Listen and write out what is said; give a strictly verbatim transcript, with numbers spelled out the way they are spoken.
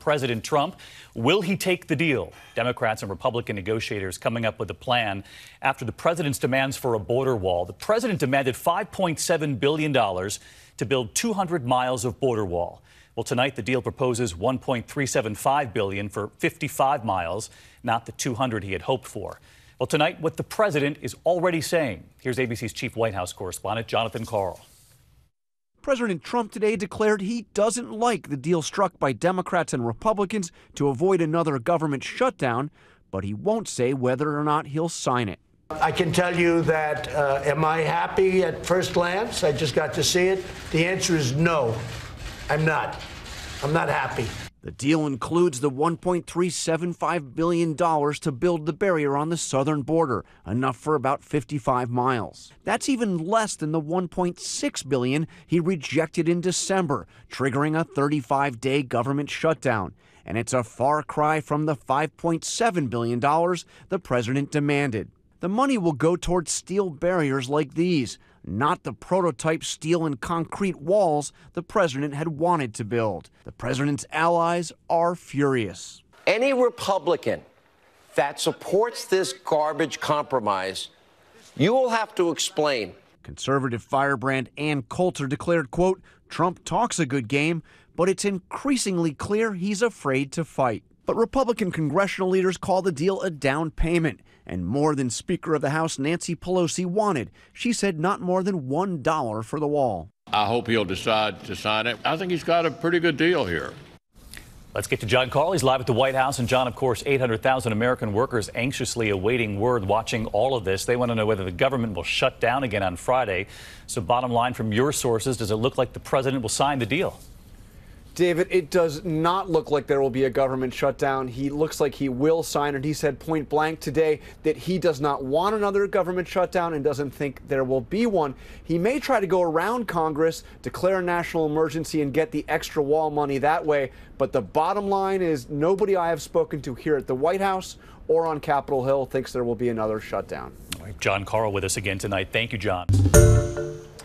President Trump. Will he take the deal? Democrats and Republican negotiators coming up with a plan after the president's demands for a border wall. The president demanded five point seven billion dollars to build two hundred miles of border wall. Well, tonight the deal proposes one point three seven five billion dollars for fifty-five miles, not the two hundred he had hoped for. Well, tonight, what the president is already saying. Here's A B C's chief White House correspondent, Jonathan Karl. President Trump today declared he doesn't like the deal struck by Democrats and Republicans to avoid another government shutdown, but he won't say whether or not he'll sign it. I can tell you that, uh, am I happy at first glance? I just got to see it. The answer is no, I'm not. I'm not happy. The deal includes the one point three seven five billion dollars to build the barrier on the southern border, enough for about fifty-five miles. That's even less than the one point six billion dollars he rejected in December, triggering a thirty-five day government shutdown. And it's a far cry from the five point seven billion dollars the president demanded. The money will go towards steel barriers like these, not the prototype steel and concrete walls the president had wanted to build. The president's allies are furious. Any Republican that supports this garbage compromise, you will have to explain. Conservative firebrand Ann Coulter declared, quote, Trump talks a good game, but it's increasingly clear he's afraid to fight. But Republican congressional leaders call the deal a down payment, and more than Speaker of the House Nancy Pelosi wanted. She said not more than one dollar for the wall. I hope he'll decide to sign it. I think he's got a pretty good deal here. Let's get to John Carley. He's live at the White House. And John, of course, eight hundred thousand American workers anxiously awaiting word, watching all of this. They want to know whether the government will shut down again on Friday. So bottom line, from your sources, does it look like the president will sign the deal? David, it does not look like there will be a government shutdown. He looks like he will sign it. He said point blank today that he does not want another government shutdown and doesn't think there will be one. He may try to go around Congress, declare a national emergency, and get the extra wall money that way. But the bottom line is nobody I have spoken to here at the White House or on Capitol Hill thinks there will be another shutdown. All right, John Carl with us again tonight. Thank you, John.